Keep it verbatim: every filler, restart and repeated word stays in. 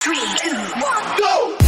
three, two, one, go!